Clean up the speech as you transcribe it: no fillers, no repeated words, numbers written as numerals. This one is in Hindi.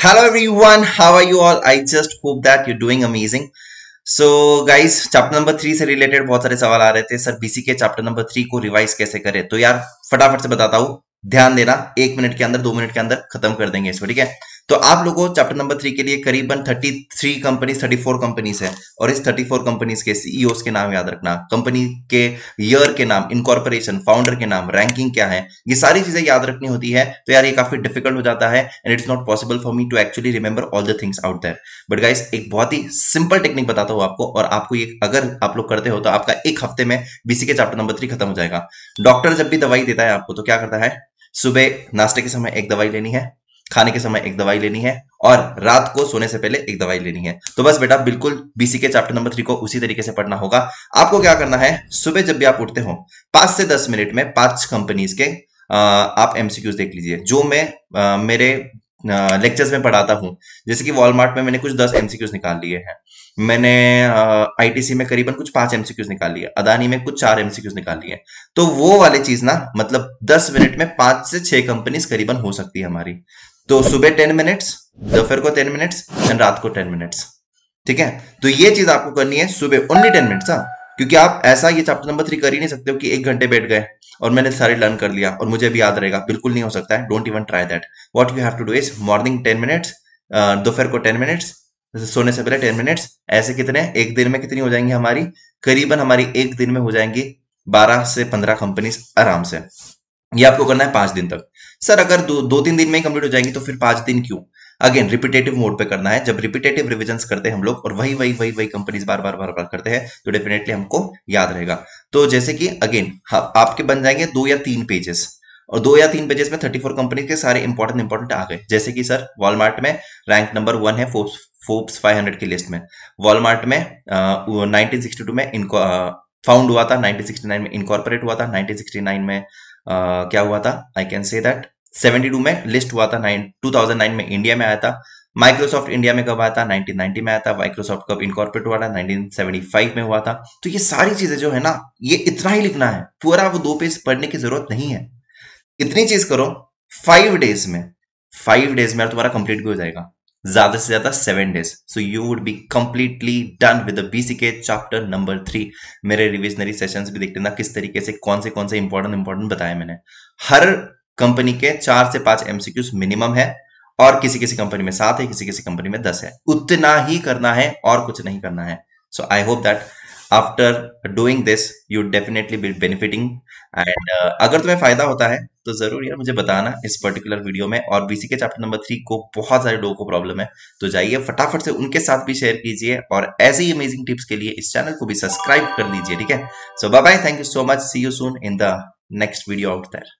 Hello everyone, how are you all? I just hope that you're doing amazing. So guys, chapter number 3 से रिलेटेड बहुत सारे सवाल आ रहे थे, सर बीसी के चैप्टर नंबर 3 को रिवाइज कैसे करें। तो यार फटाफट से बताता हूँ, ध्यान देना, 1 मिनट के अंदर 2 मिनट के अंदर खत्म कर देंगे इसको, ठीक है। तो आप लोगों को चैप्टर नंबर 3 के लिए करीबन 33 कंपनीज 34 कंपनीज है, और इस 34 कंपनीज के सीईओस के नाम याद रखना, कंपनी के ईयर के नाम, इनकॉर्पोरेशन, फाउंडर के नाम, रैंकिंग क्या है, ये सारी चीजें याद रखनी होती है। तो यार ये काफी डिफिकल्ट हो जाता है and it's not possible for me to actually remember all the things out there. But guys एक बहुत ही सिंपल टेक्निक बताता हूँ आपको, और आपको ये अगर आप लोग करते हो तो आपका एक हफ्ते में बीसी के चैप्टर नंबर 3 खत्म हो जाएगा। डॉक्टर जब भी दवाई देता है आपको तो क्या करता है, सुबह नाश्ते के समय एक दवाई लेनी है, खाने के समय एक दवाई लेनी है, और रात को सोने से पहले एक दवाई लेनी है। तो बस बेटा बिल्कुल बीसी के चैप्टर नंबर 3 को उसी तरीके से पढ़ना होगा। आपको क्या करना है, सुबह जब भी आप उठते हो 5 से 10 मिनट में 5 कंपनीज के आप एमसीक्यूज देख लीजिए, जो मैं मेरे लेक्चर्स में पढ़ाता हूं। जैसे कि वॉलमार्ट में मैंने कुछ 10 एमसीक्यूज निकाल लिए हैं, मैंने आईटीसी में करीबन कुछ 5 एमसीक्यूज निकाल लिए, अदानी में कुछ 4 एमसीक्यूज निकाल लिए। तो वो वाली चीज ना, मतलब 10 मिनट में 5 से 6 कंपनीज करीबन हो सकती है हमारी। तो सुबह 10 मिनट्स, दोपहर को 10 मिनट्स एंड रात को 10 मिनट्स, ठीक है। तो ये चीज आपको करनी है सुबह, ओनली 10 मिनट्स। हाँ, क्योंकि आप ऐसा ये चैप्टर नंबर 3 कर ही नहीं सकते हो कि 1 घंटे बैठ गए और मैंने सारे लर्न कर लिया और मुझे भी याद रहेगा, बिल्कुल नहीं हो सकता है। Don't even try that. What you have to do is morning 10 minutes, दोपहर को 10 मिनट्स, सोने से पहले 10 मिनट्स। ऐसे कितने, एक दिन में कितनी हो जाएंगी हमारी, करीबन हमारी एक दिन में हो जाएंगी 12 से 15 कंपनीज आराम से। ये आपको करना है 5 दिन तक। सर अगर 2-3 दिन में ही कंप्लीट हो जाएंगी तो फिर 5 दिन क्यों? अगेन रिपीटेटिव मोड पे करना है। जब रिपीटेटिव रिविजन्स करते हैं हम लोग और वही वही वही वही कंपनीज बार बार बार बार करते हैं तो डेफिनेटली हमको याद रहेगा। तो जैसे कि अगेन आपके बन जाएंगे 2 या 3 पेजेस, और 2 या 3 पेजेस में 34 कंपनी के सारे इंपॉर्टेंट आ गए। जैसे कि सर वॉलमार्ट में रैंक नंबर 1 है फोर्ब्स 500 की लिस्ट में, वॉलमार्ट में 1962 में इनको फाउंड हुआ था, 1969 में इनकॉर्पोरेट हुआ था, 1969 में क्या हुआ था, आई कैन से दैट 72 में लिस्ट हुआ था, 2009 में इंडिया में आया था, माइक्रोसॉफ्ट इंडिया में कब आया था, 1990 में आया था, माइक्रोसॉफ्ट कब इनकॉर्पोरेट हुआ था, 1975 में हुआ था। तो ये सारी चीजें जो है ना, ये इतना ही लिखना है पूरा, वो 2 पेज पढ़ने की जरूरत नहीं है। इतनी चीज करो 5 डेज में, 5 डेज में तुम्हारा कंप्लीट भी हो जाएगा, ज्यादा से ज्यादा 7 days. So you would be completely done with BCK chapter number 3। मेरे रिविजनरी सेशंस भी देख लेना किस तरीके से कौन से इंपॉर्टेंट बताया मैंने। हर कंपनी के 4 से 5 एमसीक्यूज मिनिमम है, और किसी किसी कंपनी में 7 है, किसी किसी कंपनी में 10 है। उतना ही करना है और कुछ नहीं करना है। So I hope that after doing this you definitely be benefiting, and अगर तुम्हें फायदा होता है तो जरूर यार मुझे बताना इस पर्टिकुलर वीडियो में। और बीसी के चैप्टर नंबर 3 को बहुत सारे लोगों को प्रॉब्लम है, तो जाइए फटाफट से उनके साथ भी शेयर कीजिए, और ऐसे ही अमेजिंग टिप्स के लिए इस चैनल को भी सब्सक्राइब कर लीजिए, ठीक है। So bye bye, thank you so much, see you soon in the next video out there.